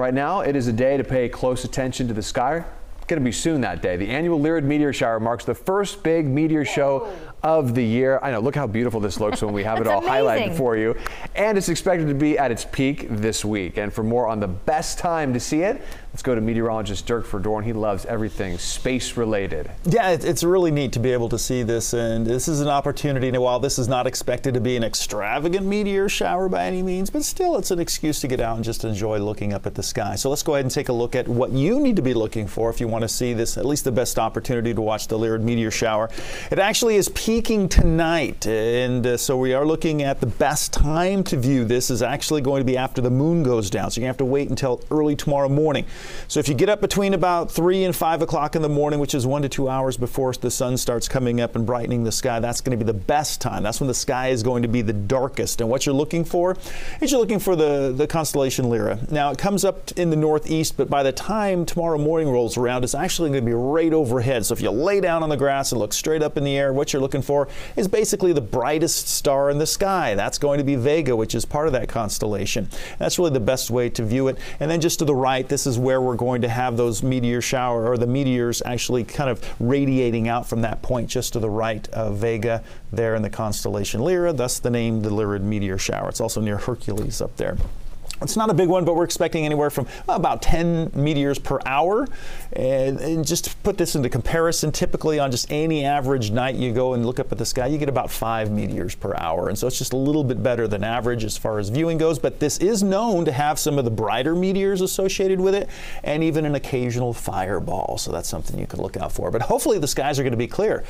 Right now, it is a day to pay close attention to the sky. It's going to be soon that day. The annual Lyrid Meteor Shower marks the first big meteor show of the year. I know, look how beautiful this looks when we have it all highlighted for you. And it's expected to be at its peak this week. And for more on the best time to see it, let's go to meteorologist Dirk Verdoorn. He loves everything space related. Yeah, it's really neat to be able to see this, and this is an opportunity. And while this is not expected to be an extravagant meteor shower by any means, but still it's an excuse to get out and just enjoy looking up at the sky. So let's go ahead and take a look at what you need to be looking for if you want to see this, at least the best opportunity to watch the Lyrid meteor shower. It actually is peaking tonight, and so we are looking at the best time to view this is actually going to be after the moon goes down. So you have to wait until early tomorrow morning. So if you get up between about 3 and 5 o'clock in the morning, which is 1 to 2 hours before the sun starts coming up and brightening the sky, that's going to be the best time. That's when the sky is going to be the darkest. And what you're looking for is you're looking for the constellation Lyra. Now, it comes up in the northeast, but by the time tomorrow morning rolls around, it's actually going to be right overhead. So if you lay down on the grass and look straight up in the air, what you're looking for is basically the brightest star in the sky. That's going to be Vega, which is part of that constellation. That's really the best way to view it. And then just to the right, this is where we're going to have those meteor shower, or the meteors actually kind of radiating out from that point just to the right of Vega there in the constellation Lyra, thus the name, the Lyrid meteor shower. It's also near Hercules up there. It's not a big one, but we're expecting anywhere from about 10 meteors per hour. And just to put this into comparison, typically on just any average night you go and look up at the sky, you get about 5 meteors per hour. And so it's just a little bit better than average as far as viewing goes. But this is known to have some of the brighter meteors associated with it, and even an occasional fireball. So that's something you can look out for. But hopefully the skies are going to be clear.